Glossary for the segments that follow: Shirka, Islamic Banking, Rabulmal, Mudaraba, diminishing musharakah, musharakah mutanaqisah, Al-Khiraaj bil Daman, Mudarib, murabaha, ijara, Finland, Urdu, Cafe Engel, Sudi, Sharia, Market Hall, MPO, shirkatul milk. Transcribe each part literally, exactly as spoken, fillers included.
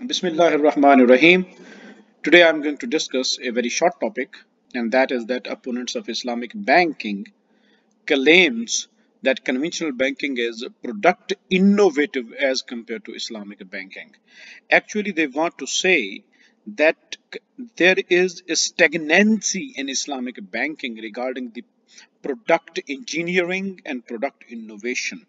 Bismillahirrahmanirrahim. Today I am going to discuss a very short topic, and that is that opponents of Islamic banking claims that conventional banking is product innovative as compared to Islamic banking. Actually, they want to say that there is a stagnancy in Islamic banking regarding the product engineering and product innovation.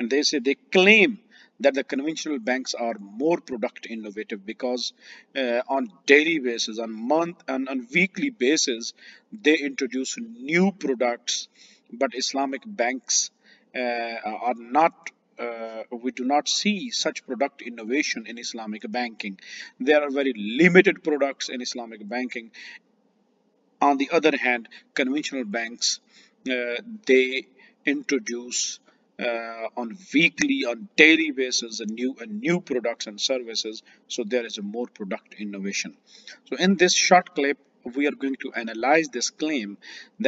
And they say they claim that the conventional banks are more product innovative because uh, on daily basis, on month and on weekly basis, they introduce new products. But Islamic banks uh, are not, uh, we do not see such product innovation in Islamic banking. There are very limited products in Islamic banking. On the other hand, conventional banks, uh, they introduce Uh, on weekly, on daily basis, and new and new products and services. So there is a more product innovation. So in this short clip, we are going to analyze this claim.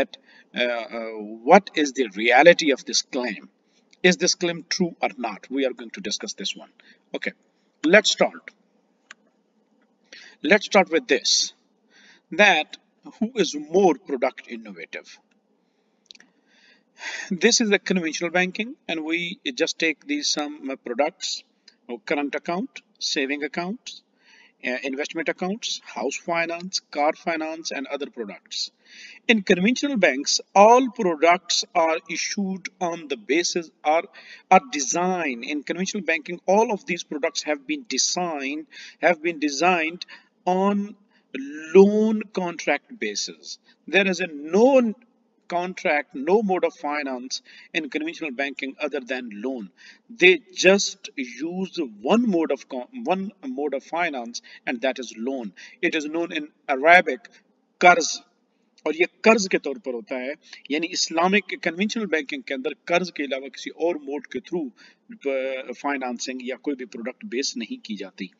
That uh, uh, what is the reality of this claim? Is this claim true or not? We are going to discuss this one. Okay, let's start. Let's start with this. That who is more product innovative? This is the conventional banking, and we just take these some products: current account, saving accounts, investment accounts, house finance, car finance, and other products. In conventional banks, all products are issued on the basis are are designed. In conventional banking, all of these products have been designed have been designed on loan contract basis. There is a known contract, no mode of finance in conventional banking other than loan. They just use one mode of one mode of finance, and that is loan. It is known in Arabic कर्ज, और ये कर्ज के तौर पर होता है, यानी इस्लामिक कन्वेंशनल बैंकिंग के अंदर कर्ज के अलावा किसी और मोड के थ्रू फाइनेंसिंग या कोई भी प्रोडक्ट बेस नहीं की जाती.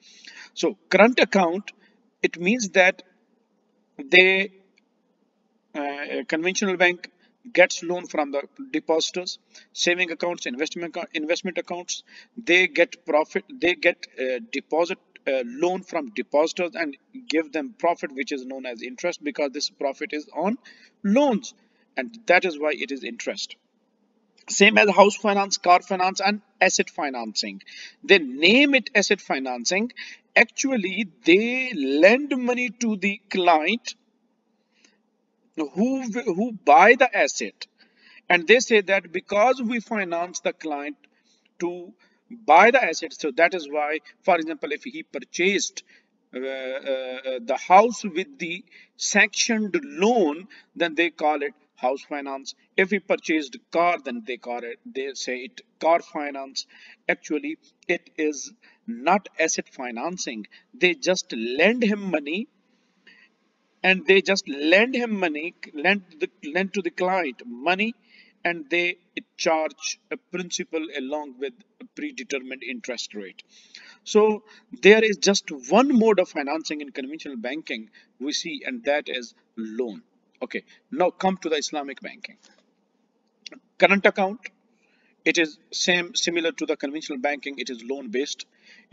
So current account, it means that they Uh, conventional bank gets loan from the depositors. Saving accounts, investment investment accounts, they get profit, they get uh, deposit uh, loan from depositors and give them profit, which is known as interest, because this profit is on loans, and that is why it is interest. Same as house finance, car finance, and asset financing. They name it asset financing. Actually, they lend money to the client who who buy the asset, and they say that because we finance the client to buy the asset, so that is why, for example, if he purchased uh, uh, the house with the sanctioned loan, then they call it house finance. If he purchased car, then they call it, they say it car finance. Actually, it is not asset financing. They just lend him money. And they just lend him money, lend, the, lend to the client money, and they charge a principal along with a predetermined interest rate. So there is just one mode of financing in conventional banking we see, and that is loan. Okay, now come to the Islamic banking. Current account, it is same similar to the conventional banking. It is loan based,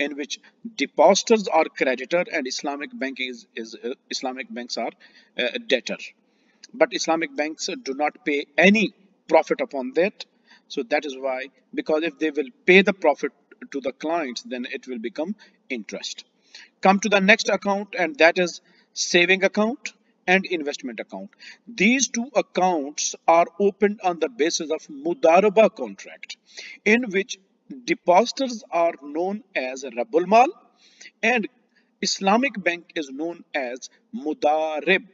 in which depositors are creditor and Islamic banking is, is uh, Islamic banks are uh, debtor. But Islamic banks do not pay any profit upon that. So that is why, because if they will pay the profit to the clients, then it will become interest. Come to the next account, and that is saving account and investment account. These two accounts are opened on the basis of Mudaraba contract, in which depositors are known as Rabulmal and Islamic bank is known as Mudarib,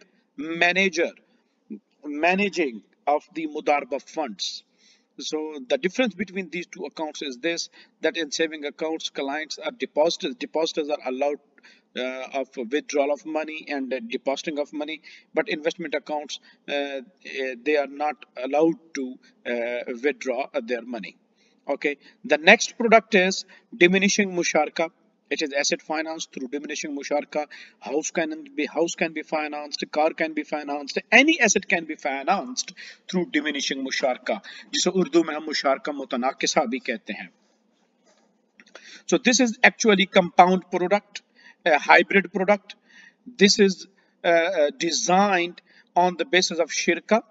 manager, managing of the Mudaraba funds. So the difference between these two accounts is this, that in saving accounts, clients are depositors, depositors are allowed Uh, of withdrawal of money and uh, depositing of money, but investment accounts, uh, they are not allowed to uh, withdraw their money. Okay, the next product is diminishing musharakah. It is asset finance through diminishing musharakah. House can be house can be financed, car can be financed, any asset can be financed through diminishing musharakah, jise urdu mein hum musharakah mutanaqisah bhi kehte hain. So this is actually compound product, a hybrid product. This is uh, designed on the basis of shirka,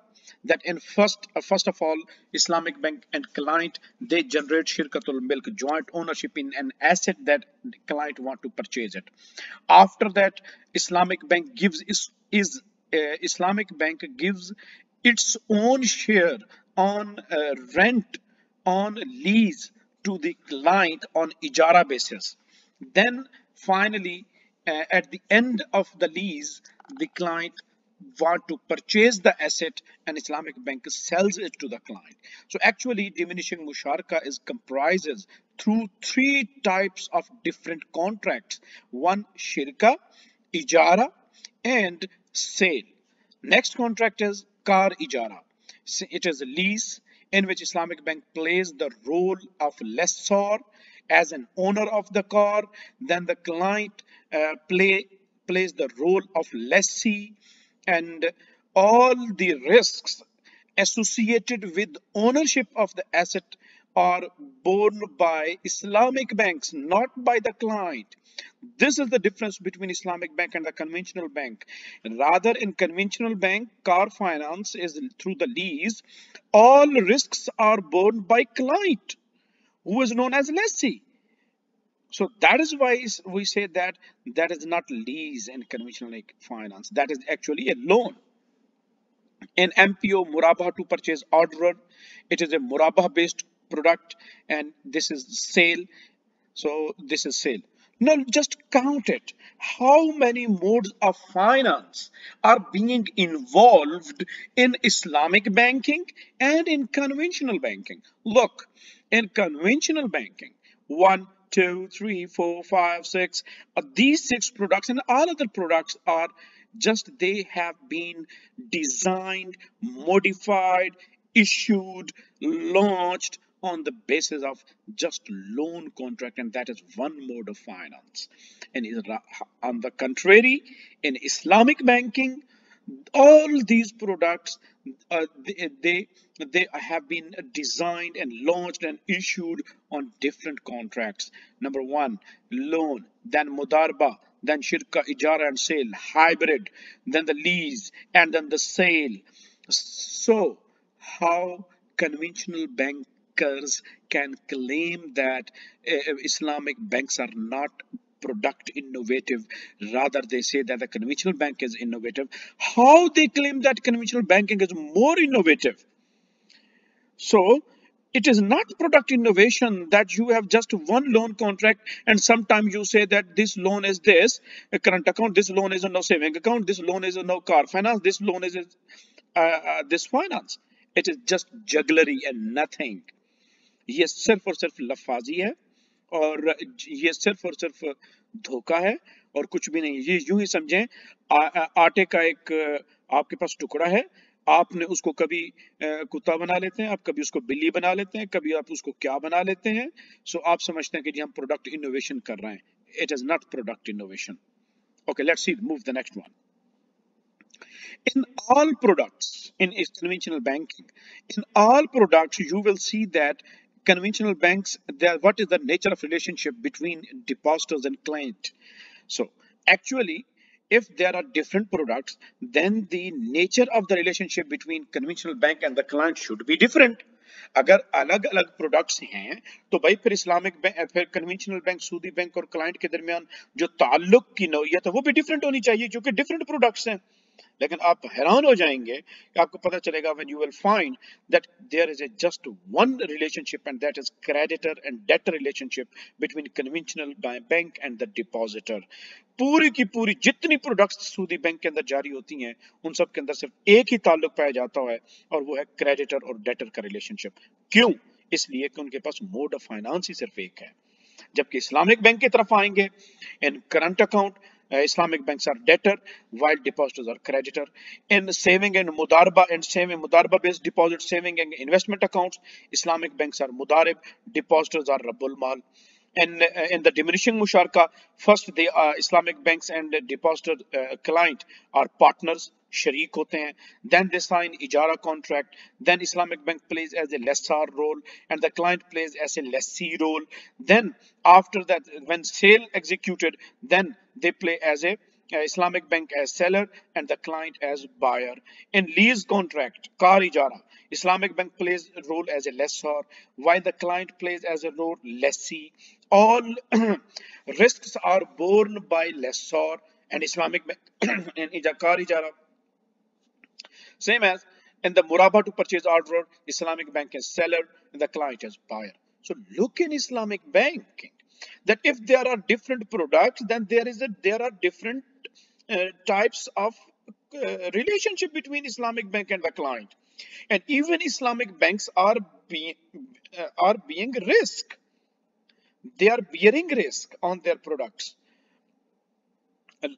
that in first uh, first of all, Islamic Bank and client, they generate shirkatul milk, joint ownership in an asset that the client want to purchase it. After that, Islamic Bank gives is, is uh, Islamic Bank gives its own share on uh, rent, on lease to the client on ijara basis. Then finally, uh, at the end of the lease, the client want to purchase the asset and Islamic Bank sells it to the client. So actually diminishing musharakah is comprises through three types of different contracts. One, shirka, ijara and sale. Next contract is car ijara. It is a lease in which Islamic Bank plays the role of lessor as an owner of the car. Then the client uh, play, plays the role of lessee, and all the risks associated with ownership of the asset are borne by Islamic banks, not by the client. This is the difference between Islamic Bank and the conventional bank. Rather, in conventional bank, car finance is through the lease. All risks are borne by client, who is known as lessee. So that is why we say that that is not lease in conventional finance. That is actually a loan. In M P O, murabaha to purchase order, it is a murabaha based product, and this is sale. So this is sale. Now just count it. How many modes of finance are being involved in Islamic banking and in conventional banking? Look, in conventional banking, one, two, three, four, five, six. Uh, these six products and all other products are just, they have been designed, modified, issued, launched on the basis of just loan contract, and that is one mode of finance. And on the contrary, in Islamic banking, all these products uh, they, they they have been designed and launched and issued on different contracts. Number one, loan, then mudaraba, then shirka, ijara and sale, hybrid, then the lease and then the sale. So how conventional bankers can claim that uh, Islamic banks are not product innovative? Rather, they say that the conventional bank is innovative. How they claim that conventional banking is more innovative? So it is not product innovation that you have just one loan contract, and sometimes you say that this loan is this a current account, this loan is a no saving account, this loan is a no car finance, this loan is a, uh, uh, this finance. It is just jugglery and nothing. Yes, sirf aur sirf lafazi hai, और ये सिर्फ और सिर्फ धोखा है और कुछ भी नहीं। ये यूं ही समझें, आटे का एक आपके पास टुकड़ा है, आपने उसको कभी कुत्ता बना लेते हैं, आप कभी उसको बिल्ली बना लेते हैं, कभी आप उसको क्या बना लेते हैं। सो आप समझते हैं कि जी हम प्रोडक्ट इनोवेशन कर रहे हैं। It is not product innovation. Okay, let's see, move the next one. In all products in conventional banking, in all products you will see that conventional banks, are, what is the nature of relationship between depositors and client? So actually, if there are different products, then the nature of the relationship between conventional bank and the client should be different. Agar alag-alag products hain, to bhai phir Islamic bank, phir conventional bank, Sudi bank aur client ke darmiyan jo taalluk ki nau'iyat hai, wo bhi different honi chahiye, kyunki different products hain. लेकिन आप हैरान हो जाएंगे कि आपको पता चलेगा when you will find that there is a just one relationship, and that is creditor and debtor relationship between conventional bank and the depositor. पूरी की पूरी जितनी प्रोडक्ट्स सूदी बैंक के अंदर जारी होती हैं, उन सब के अंदर सिर्फ एक ही ताल्लुक पाया जाता है और वो है क्रेडिटर और डेटर का रिलेशनशिप। क्यों? इसलिए कि उनके पास मोड ऑफ फाइनेंस ही सिर्फ एक है। जबकि इस्लामिक बैंक की तरफ आएंगे, इन current account Uh, Islamic banks are debtor while depositors are creditor. In saving and mudaraba and saving mudaraba based deposit, saving and investment accounts, Islamic banks are mudarib, depositors are rabulmal. And uh, in the diminishing musharakah, first the uh, Islamic banks and depositor uh, client are partners, sharik hote hain, then they sign ijara contract, then Islamic Bank plays as a lessor role and the client plays as a lessee role. Then after that, when sale executed, then they play as a uh, Islamic Bank as seller and the client as buyer. In lease contract, car ijara, Islamic Bank plays a role as a lessor while the client plays as a role lessee. All risks are borne by lessor and Islamic Bank and car ijara. Same as in the murabaha to purchase order, Islamic Bank is seller and the client is buyer. So look in Islamic Banking that if there are different products, then there is a there are different uh, types of uh, relationship between Islamic Bank and the client, and even Islamic banks are being uh, are being risk. They are bearing risk on their products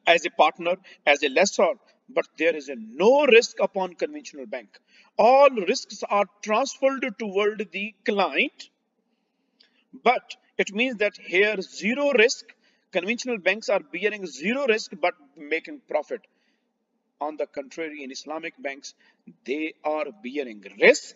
as a partner, as a lessor, but there is a no risk upon conventional bank. All risks are transferred toward the client, but it means that here zero risk, conventional banks are bearing zero risk but making profit. On the contrary, in Islamic banks, they are bearing risk,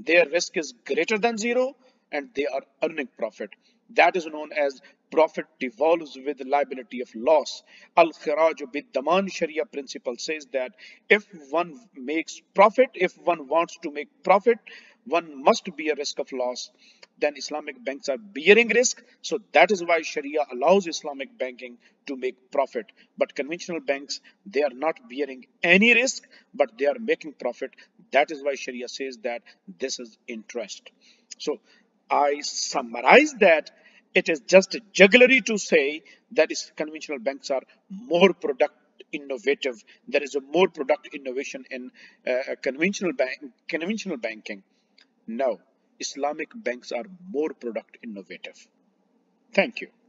their risk is greater than zero and they are earning profit. That is known as profit devolves with liability of loss. Al-Khiraaj bil Daman Sharia principle says that if one makes profit, if one wants to make profit, one must be a risk of loss. Then Islamic banks are bearing risk. So that is why Sharia allows Islamic banking to make profit. But conventional banks, they are not bearing any risk, but they are making profit. That is why Sharia says that this is interest. So I summarize that it is just jugglery to say that is conventional banks are more product innovative. There is a more product innovation in uh, conventional bank, conventional banking. No, Islamic banks are more product innovative. Thank you.